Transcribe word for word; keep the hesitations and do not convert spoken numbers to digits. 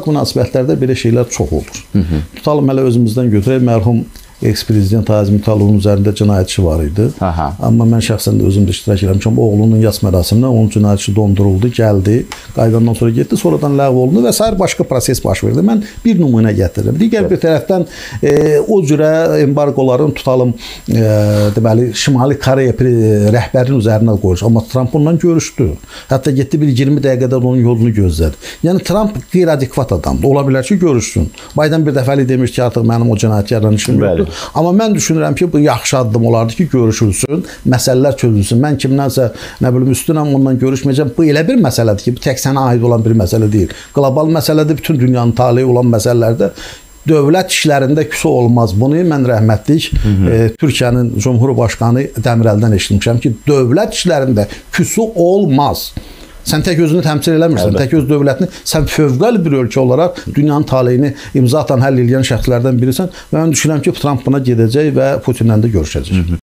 Münasibətlərdə belə şeylər çox olur. Hı -hı. Tutalım hələ özümüzdən götürək, mərhum eks-prezident Azim Talovun üzərində cinayət işi var idi. Aha. Amma mən şəxsən də özüm də iştirak eləmişəm. Oğlunun yas mərasimindən onun cinayət işi donduruldu, gəldi, qaydandan sonra getdi, sonradan ləğv olundu və sair başqa proses baş verdi. Mən bir nümunə gətirirəm. Digər bir tərəfdən e, o cürə embargoların tutalım e, deməli Şimali Koreya rəhbərinin üzərinə qoyulur. Amma Trump onunla görüşdü. Hətta getdi bir iyirmi dəqiqədə onun yolunu gözlədi. Yəni Trump qeyri-adekvat adamdır. Ola bilər ki, görüşsün. Biden bir dəfəli demiş ki, artıq mənim o cinayətlərlə işim yoxdur. Amma mən düşünürəm ki, bu yaxşı addım olardı ki, görüşülsün, məsələlər çözülsün. Mən kimdənsə, nə bilim, üstünəm ondan görüşməyəcəm. Bu elə bir məsələdir ki, bu tək sənə aid olan bir məsələ deyil. Qlobal məsələdir, bütün dünyanın taleyi olan məsələlərdə dövlət işlərində küsə olmaz. Bunu mən rəhmətlik e, Türkiyənin Cumhurbaşqanı Dəmirəldən eşitmişəm ki, dövlət işlərində küsə olmaz. Sən tək özünü təmsil eləmirsən, tək öz dövlətini, sən fövqəli bir ölkə olaraq dünyanın taleyini imza atan həll edən şəxslərdən birisən. Mən düşünürəm ki, Trump buna gedəcək və Putinlə də görüşəcək. Hı -hı.